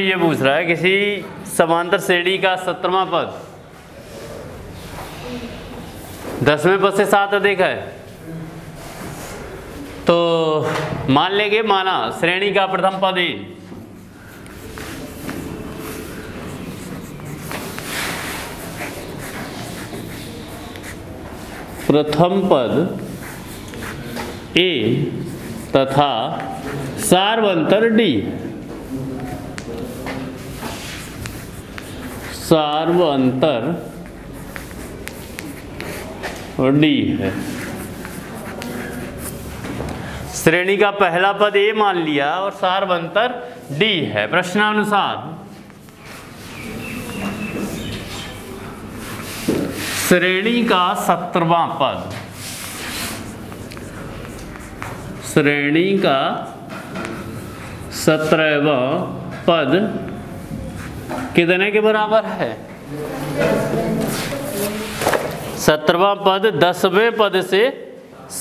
में ये पूछ रहा है किसी समांतर श्रेणी का 17वां पद 10वें पद से 7 अधिक है, तो मान लेंगे माना श्रेणी का प्रथम पद ही प्रथम पद ए तथा सार्वंतर डी, सार्वंतर डी है। श्रेणी का पहला पद ए मान लिया और सार्वंतर डी है। प्रश्नानुसार श्रेणी का 17वां पद, श्रेणी का 17वां पद कितने के बराबर है? 17वां पद 10वें पद से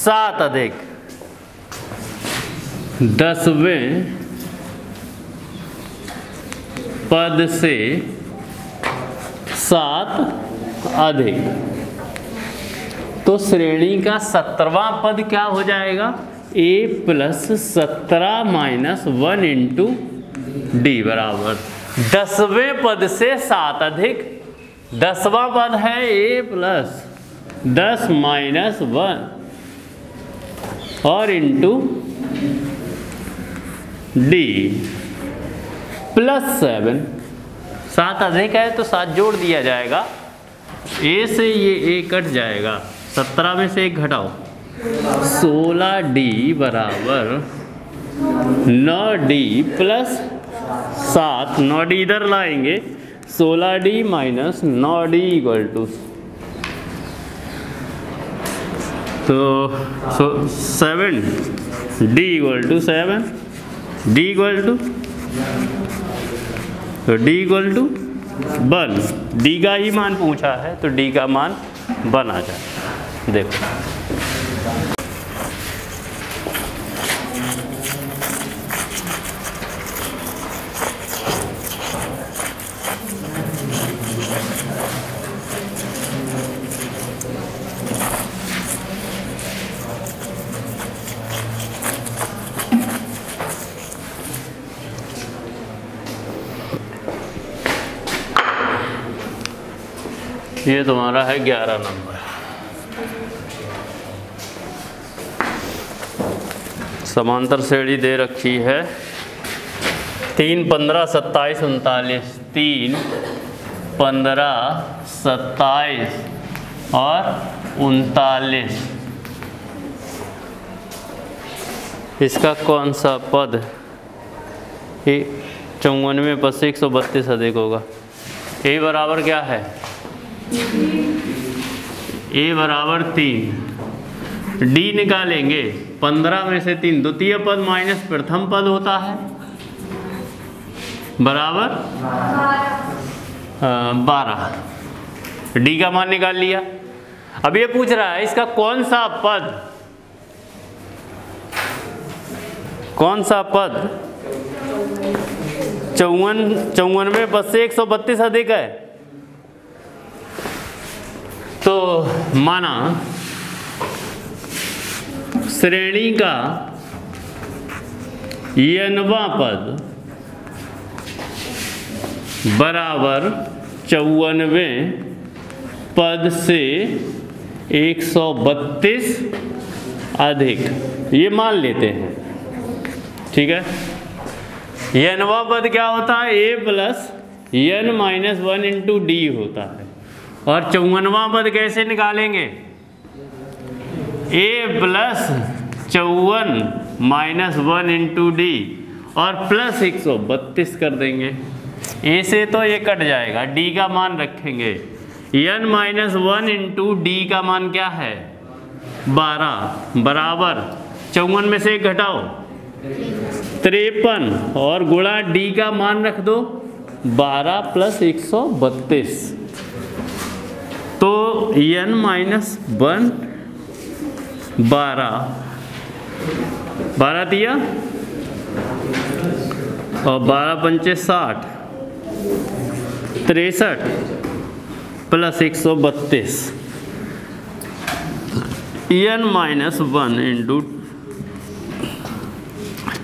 7 अधिक, 10वें पद से 7 अधिक। तो श्रेणी का 17वां पद क्या हो जाएगा? a plus 17 minus 1 into D बराबर 10वें पद से 7 अधिक। 10वां पद है a प्लस 10 माइनस 1 और इंटू डी प्लस 7 अधिक है तो 7 जोड़ दिया जाएगा, ए से ये ए कट जाएगा, 17 में से 1 घटाओ 16d बराबर 9d प्लस 7, 9d इधर लाएंगे 16d minus 9d equal to, तो 7d equal to 7, d equal to, तो d इक्वल टू 1, d का ही मान पूछा है तो d का मान 1 आ जाए। देखो ये तुम्हारा है 11 नंबर, समांतर श्रेणी दे रखी है 3, 15, 27, 39, 3, 15, 27 और 39। इसका कौन सा पद 54वें पद से 132 अधिक होगा? a बराबर क्या है? a बराबर 3। d निकालेंगे 15 में से 3, द्वितीय पद माइनस प्रथम पद होता है बराबर 12। d का मान निकाल लिया। अब ये पूछ रहा है इसका कौन सा पद 54वें पद से 132 अधिक है, तो माना श्रेणी का nवां पद बराबर 54वें पद से 132 अधिक, ये मान लेते हैं। ठीक है, nवां पद क्या होता है? a plus n minus 1 into D होता है। और 54वां पद कैसे निकालेंगे? a plus 54 minus 1 into D और प्लस 132 कर देंगे, a से तो ये कट जाएगा, d का मान रखेंगे, n माइनस 1 इंटू डी का मान क्या है 12 बराबर 54 में से 1 घटाओ 53 और गुणा d का मान रख दो 12 प्लस 132, तो n माइनस 1 12 दिया और 12 पंचे 60, 63 प्लस 132 n-1 इंटू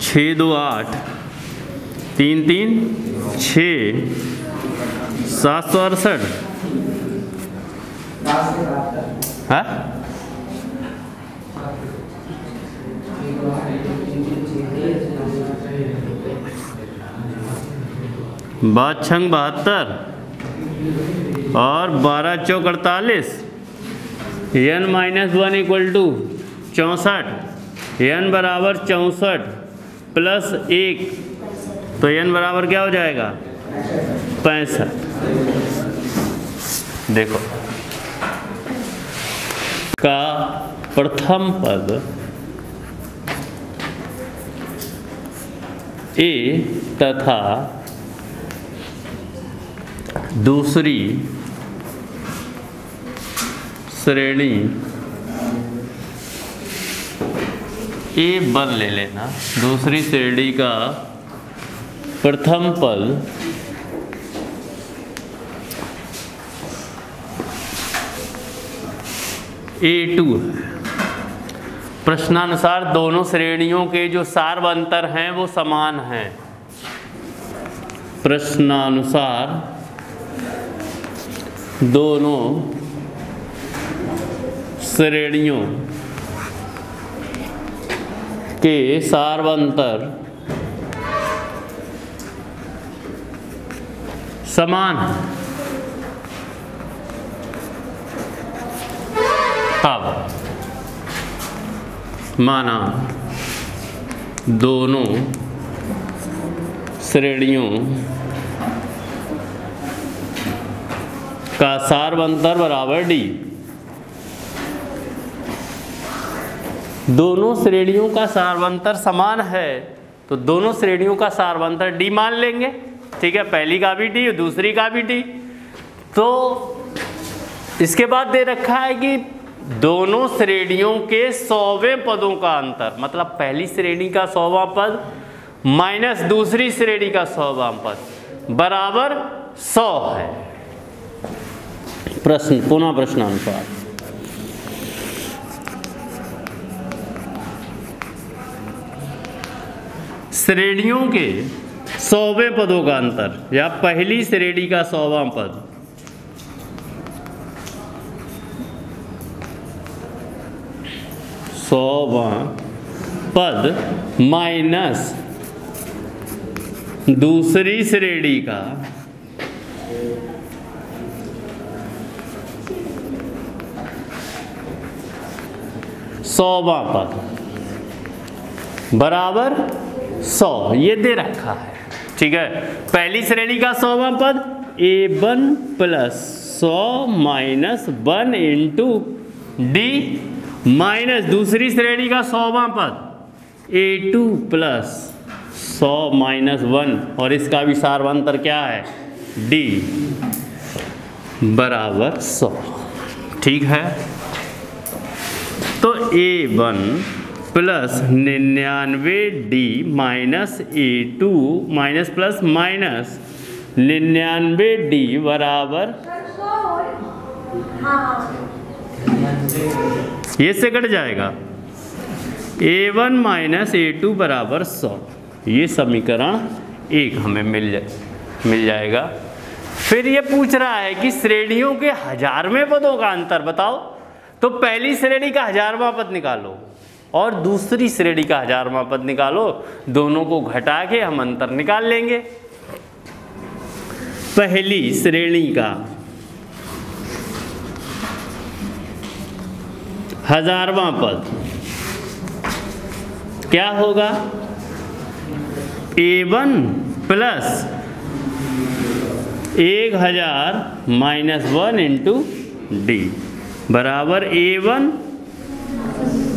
6, 2, 8, 3, 3, 6, 768 है 72 और 12 चौक 48 n-1 इक्वल टू 64 n बराबर 64 प्लस 1 तो n बराबर क्या हो जाएगा 65। देखो का प्रथम पद a तथा दूसरी श्रेणी a बन ले लेना, दूसरी श्रेणी का प्रथम पद a2 है। प्रश्नानुसार दोनों श्रेणियों के जो सार्वंतर हैं वो समान हैं। प्रश्नानुसार दोनों श्रेणियों के सार्वंतर समान है। तब माना दोनों श्रेणियों का सार्वंतर बराबर d। दोनों श्रेणियों का सार्वंतर समान है तो दोनों श्रेणियों का सार्वंतर डी मान लेंगे, ठीक है। पहली का भी डी और दूसरी का भी डी। तो इसके बाद दे रखा है कि दोनों श्रेणियों के 100वें पदों का अंतर, मतलब पहली श्रेणी का 100वां पद माइनस दूसरी श्रेणी का 100वां पद बराबर 100 है। प्रश्न पुनः प्रश्नानुसार श्रेणियों के 100वें पदों का अंतर या पहली श्रेणी का 100वां पद माइनस दूसरी श्रेणी का 100वां पद बराबर 100, ये दे रखा है, ठीक है। पहली श्रेणी का 100वां पद a1 plus 100 - 1 into D minus दूसरी श्रेणी का 100वां पद a2 प्लस 100 - 1 और इसका भी सार्वंतर क्या है d बराबर 100, ठीक है। तो a1 plus 99d minus a2 minus plus minus 99d बराबर ये से कट जाएगा a1 माइनस a2 बराबर 100। ये समीकरण 1 हमें मिल जाएगा। फिर ये पूछ रहा है कि श्रेणियों के 1000वें पदों का अंतर बताओ। तो पहली श्रेणी का 1000वां पद निकालो और दूसरी श्रेणी का 1000वां पद निकालो, दोनों को घटा के हम अंतर निकाल लेंगे। पहली श्रेणी का 1000वां पद क्या होगा a1 प्लस 1000 - 1 इंटू डी बराबर a1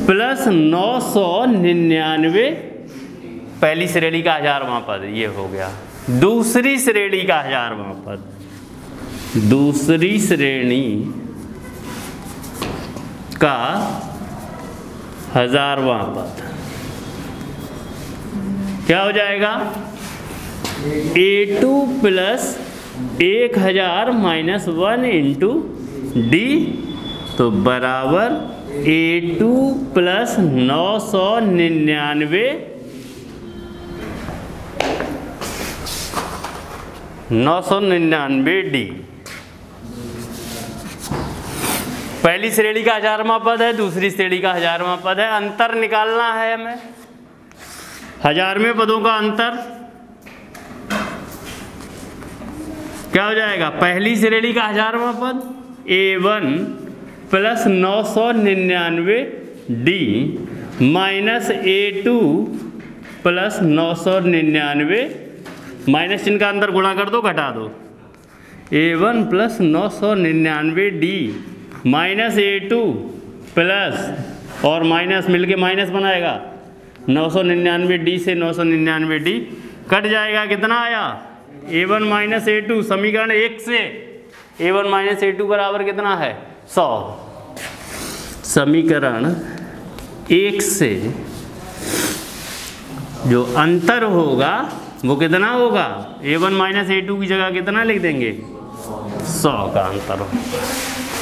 प्लस 999 पहली श्रेणी का 1000वां पद, ये हो गया। दूसरी श्रेणी का 1000वां पद, दूसरी श्रेणी का 1000वां पद क्या हो जाएगा A2 plus 1000 minus 1 into D तो बराबर A2 प्लस 999 डी। पहली श्रेणी का 1000वां पद है, दूसरी श्रेणी का 1000वां पद है। अंतर निकालना है हमें 1000वें पदों का अंतर। क्या हो जाएगा? पहली श्रेणी का 1000वां पद A1 plus 999D minus A2 plus 999 minus चिन्ह का अंदर गुणा कर दो, घटा दो। A1 plus 999D minus A2 plus और माइनस मिलके माइनस बनाएगा 999D से 999D कट जाएगा। कितना आया? A1 माइनस A2 समीकरण 1 से A1 माइनस A2 बराबर कितना है? 100। समीकरण 1 से जो अंतर होगा वो कितना होगा? A1 माइनस A2 की जगह कितना लिख देंगे? 100 का अंतर होगा।